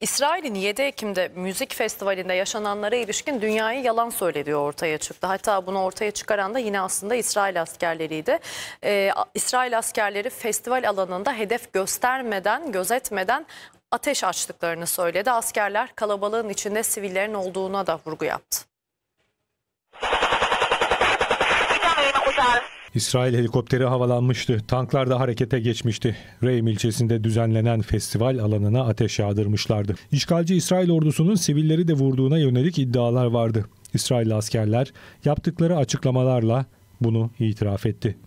İsrail'in 7 Ekim'de müzik festivalinde yaşananlara ilişkin dünyayı yalan söylediği ortaya çıktı. Hatta bunu ortaya çıkaran da yine aslında İsrail askerleriydi. İsrail askerleri festival alanında hedef göstermeden, gözetmeden ateş açtıklarını söyledi. Askerler kalabalığın içinde sivillerin olduğuna da vurgu yaptı. İsrail helikopteri havalanmıştı. Tanklar da harekete geçmişti. Re'im ilçesinde düzenlenen festival alanına ateş yağdırmışlardı. İşgalci İsrail ordusunun sivilleri de vurduğuna yönelik iddialar vardı. İsrail askerler yaptıkları açıklamalarla bunu itiraf etti.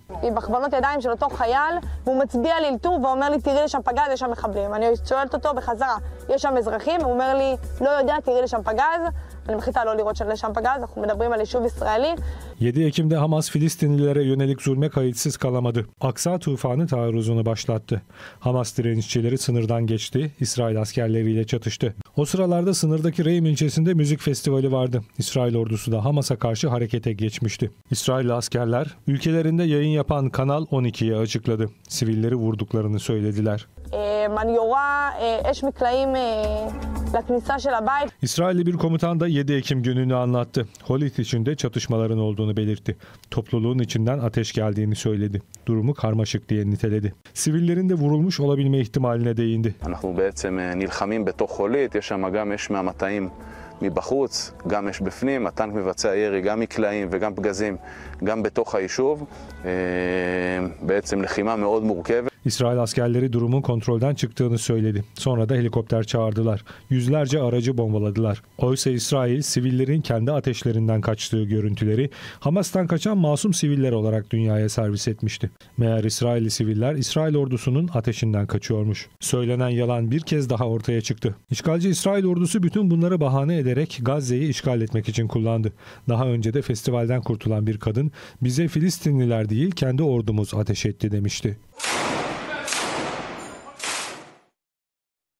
7 Ekim'de Hamas Filistinlilere yönelik zulme kayıtsız kalamadı. Aksa Tufanı taarruzunu başlattı. Hamas direnişçileri sınırdan geçti, İsrail askerleriyle çatıştı. O sıralarda sınırdaki Re'im ilçesinde müzik festivali vardı. İsrail ordusu da Hamas'a karşı harekete geçmişti. İsrail askerler ülkelerinde yayın yapan Kanal 12'ye açıkladı. Sivilleri vurduklarını söylediler. İsrailli bir komutan da 7 Ekim gününü anlattı. Holit içinde çatışmaların olduğunu belirtti. Topluluğun içinden ateş geldiğini söyledi. Durumu karmaşık diye niteledi. Sivillerin de vurulmuş olabilme ihtimaline değindi. İsrail askerleri durumun kontrolden çıktığını söyledi. Sonra da helikopter çağırdılar. Yüzlerce aracı bombaladılar. Oysa İsrail, sivillerin kendi ateşlerinden kaçtığı görüntüleri Hamas'tan kaçan masum siviller olarak dünyaya servis etmişti. Meğer İsrailli siviller İsrail ordusunun ateşinden kaçıyormuş. Söylenen yalan bir kez daha ortaya çıktı. İşgalci İsrail ordusu bütün bunları bahane ederek Gazze'yi işgal etmek için kullandı. Daha önce de festivalden kurtulan bir kadın, "Bize Filistinliler değil, kendi ordumuz ateş etti" demişti.